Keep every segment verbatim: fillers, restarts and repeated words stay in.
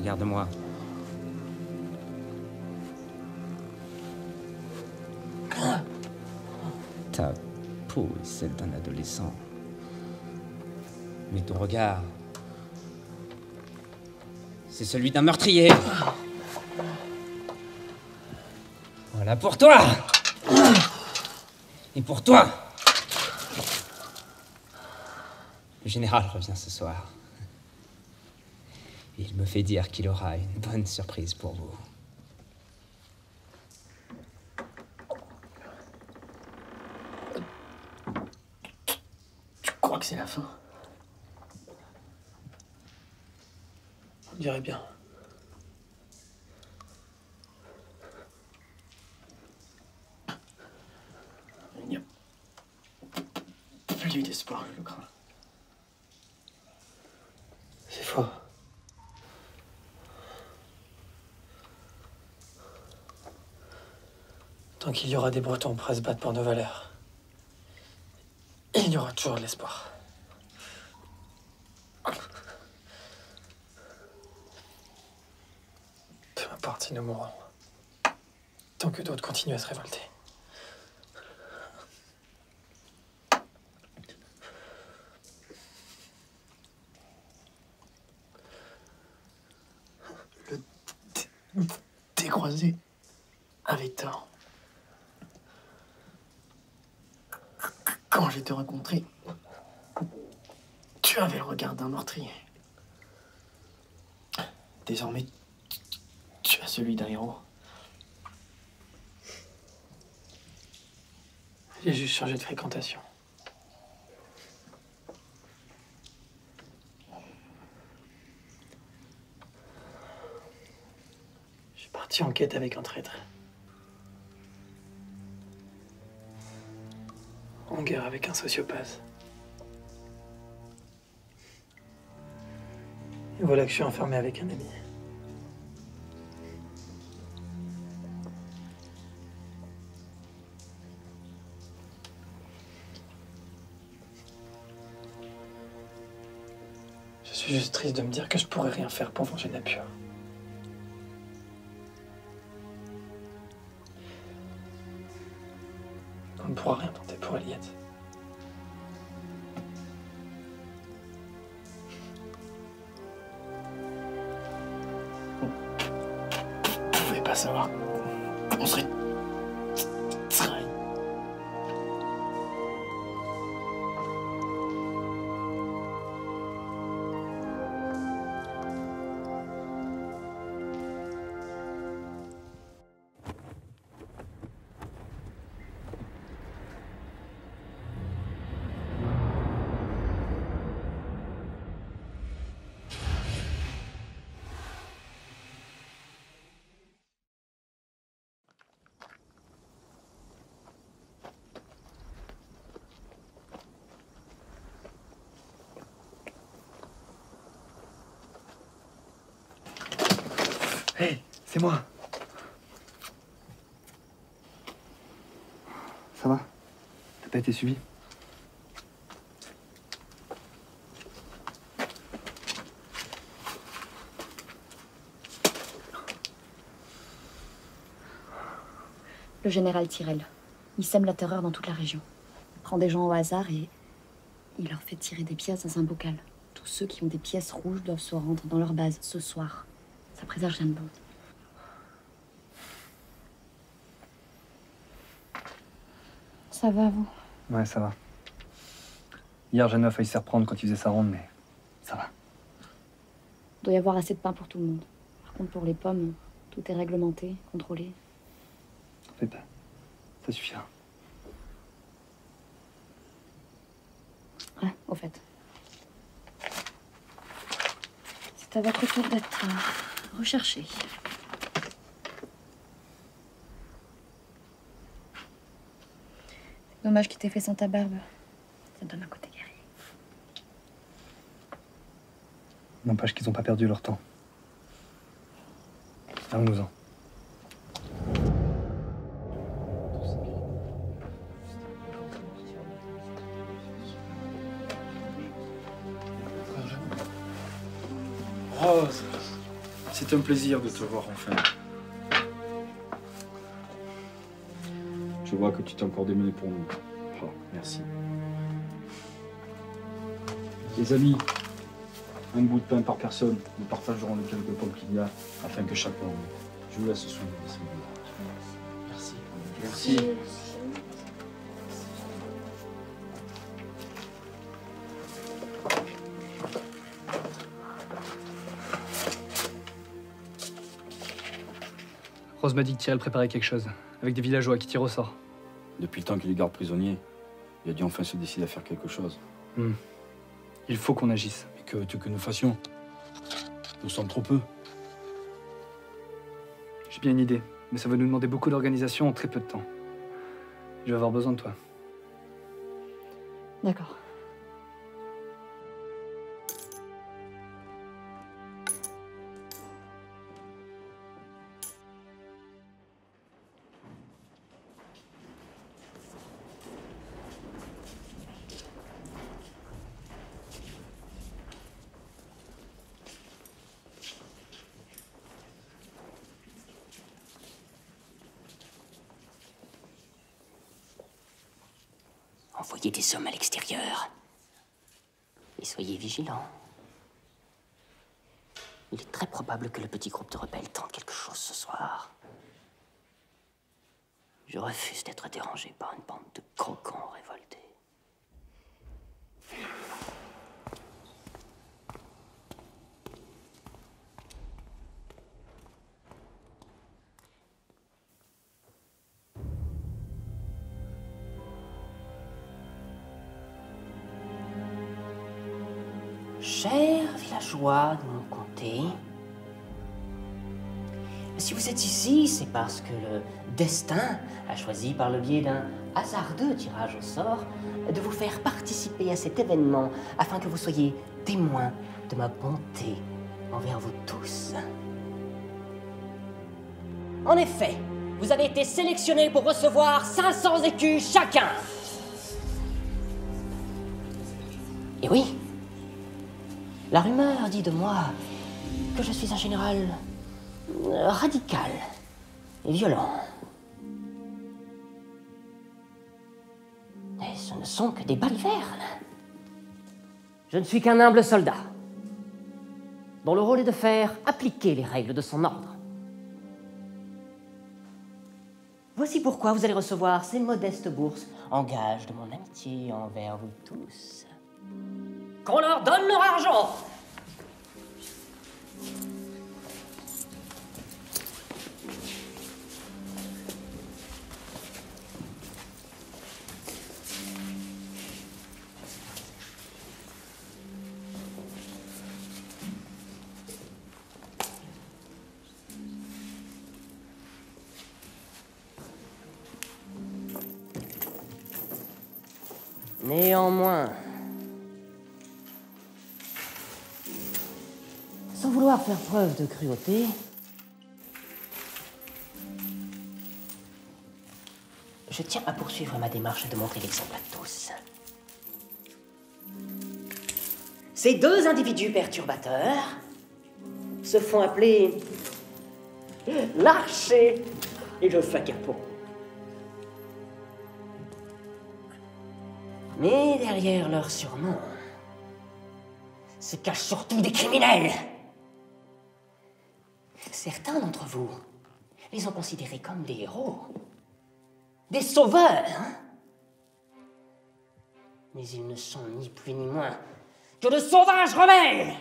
Regarde-moi. Ta peau est celle d'un adolescent. Mais ton regard, c'est celui d'un meurtrier. Voilà pour toi. Et pour toi. Le général revient ce soir. Il me fait dire qu'il aura une bonne surprise pour vous. Tu crois que c'est la fin? On dirait bien. Il n'y a plus d'espoir, je le crains. C'est faux. Tant qu'il y aura des Bretons prêts à se battre pour nos valeurs, il y aura toujours de l'espoir. Peu importe si nous mourons, tant que d'autres continuent à se révolter. Le décroisé avait tort. Quand je t'ai rencontré, tu avais le regard d'un meurtrier. Désormais, tu as celui d'un héros. J'ai juste changé de fréquentation. Je suis parti en quête avec un traître. En guerre avec un sociopathe. Et voilà que je suis enfermé avec un ami. Je suis juste triste de me dire que je pourrais rien faire pour venger Nabu. On ne pourra rien tenter pour Eliette. On ne pouvait pas savoir. On serait... trahi. Hé, hey, c'est moi. Ça va? T'as pas été suivi? Le général Tirel, il sème la terreur dans toute la région. Il prend des gens au hasard et il leur fait tirer des pièces dans un bocal. Tous ceux qui ont des pièces rouges doivent se rendre dans leur base ce soir. Ça préserve Jeanne Dessart. Ça va, vous? Ouais, ça va. Hier, Jeanne a failli se reprendre quand il faisait sa ronde, mais ça va. Il doit y avoir assez de pain pour tout le monde. Par contre, pour les pommes, tout est réglementé, contrôlé. T'en fais pas. Ça suffira. Ouais, au fait. C'est à votre tour d'être... recherché. C'est dommage qu'il t'ait fait sans ta barbe. Ça donne un côté guerrier. N'empêche qu'ils n'ont pas perdu leur temps. Allons-nous-en. C'est un plaisir de te voir enfin. Je vois que tu t'es encore démené pour nous. Oh, merci. Les amis, un bout de pain par personne, nous partagerons les quelques pommes qu'il y a afin que chacun. Je vous laisse souvenir. Merci. Merci. Merci. Rose m'a dit que Tirel préparait quelque chose, avec des villageois qui tirent au sort. Depuis le temps qu'il les garde prisonniers, il a dû enfin se décider à faire quelque chose. Mmh. Il faut qu'on agisse. Mais que veux-tu que nous fassions? Nous sommes trop peu. J'ai bien une idée, mais ça va nous demander beaucoup d'organisation en très peu de temps. Je vais avoir besoin de toi. D'accord. Envoyez des hommes à l'extérieur. Et soyez vigilants. Il est très probable que le petit groupe de rebelles tente quelque chose ce soir. Je refuse d'être dérangé par une bande de croquants révoltés. Chers villageois de mon comté, si vous êtes ici, c'est parce que le destin a choisi, par le biais d'un hasardeux tirage au sort, de vous faire participer à cet événement afin que vous soyez témoins de ma bonté envers vous tous. En effet, vous avez été sélectionnés pour recevoir cinq cents écus chacun. Et oui, la rumeur dit de moi que je suis un général radical et violent. Mais ce ne sont que des balivernes. Je ne suis qu'un humble soldat, dont le rôle est de faire appliquer les règles de son ordre. Voici pourquoi vous allez recevoir ces modestes bourses en gage de mon amitié envers vous tous. Qu'on leur donne leur argent. Néanmoins, sans vouloir faire preuve de cruauté, je tiens à poursuivre ma démarche de montrer l'exemple à tous. Ces deux individus perturbateurs se font appeler l'archer et le vagabond. Mais derrière leur surnom se cachent surtout des criminels. Certains d'entre vous les ont considérés comme des héros, des sauveurs, hein? Mais ils ne sont ni plus ni moins que de sauvages rebelles.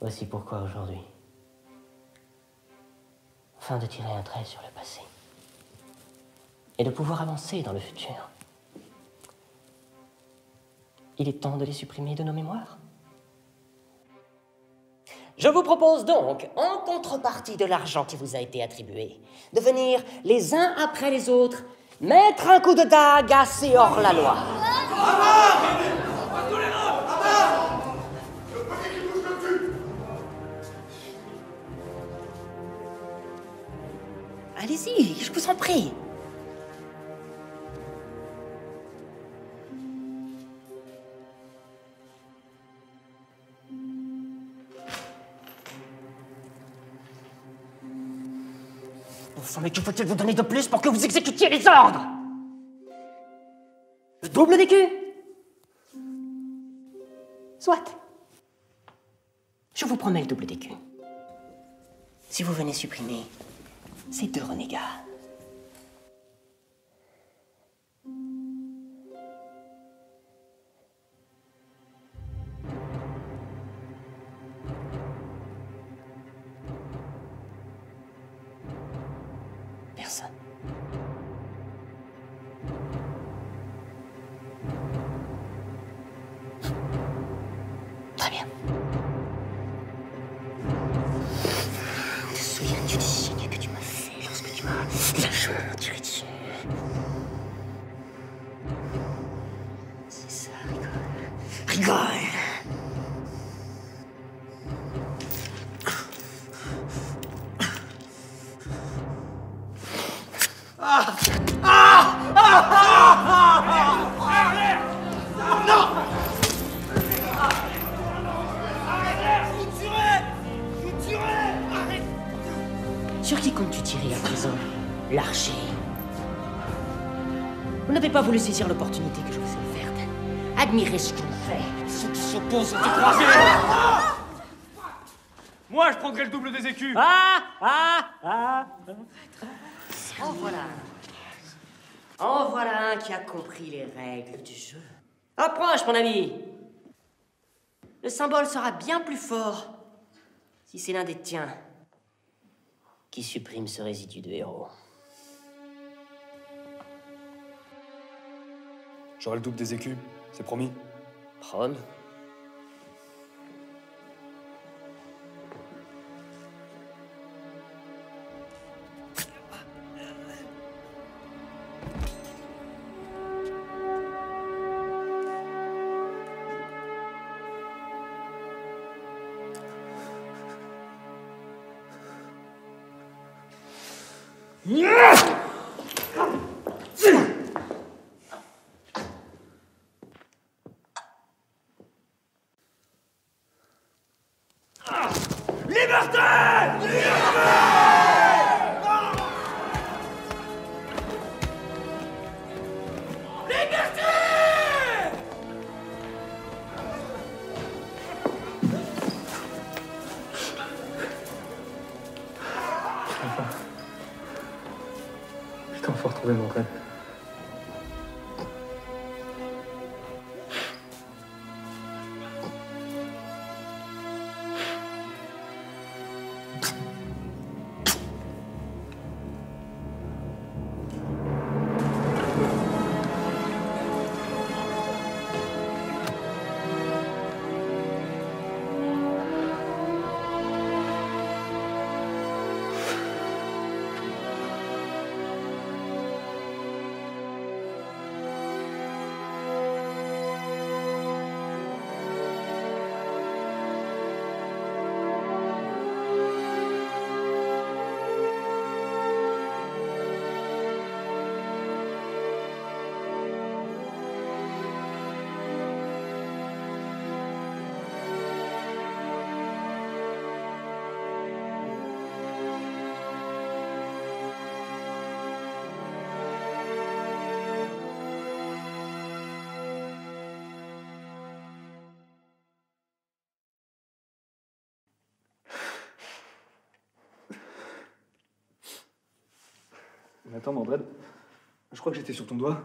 Voici pourquoi aujourd'hui, afin de tirer un trait sur le passé et de pouvoir avancer dans le futur, il est temps de les supprimer de nos mémoires. Je vous propose donc, en contrepartie de l'argent qui vous a été attribué, de venir, les uns après les autres, mettre un coup de dague à ces hors-la-loi. Allez-y, je vous en prie. Mais que faut-il vous donner de plus pour que vous exécutiez les ordres? Le double des culs? Soit. Je vous promets le double des culs. Si vous venez supprimer ces deux renégats. Personne. Très bien. Te souviens-tu des signes que tu m'as fait lorsque tu m'as lâchement tiré dessus? C'est ça, rigole. Rigole! Sur qui comptes-tu tirer à présent? L'archer. Vous n'avez pas voulu saisir l'opportunité que je vous ai offerte. Admirez ce qu'on fait. Ceux qui s'opposent sont écrasés. Moi, je prendrai le double des écus. Ah, ah, ah. En voilà un. En voilà un qui a compris les règles du jeu. Approche, mon ami. Le symbole sera bien plus fort si c'est l'un des tiens qui supprime ce résidu de héros. J'aurai le double des écus, c'est promis. Promis. Liberté! Putain, faut retrouver mon code. Attends, Mandrade, je crois que j'étais sur ton doigt.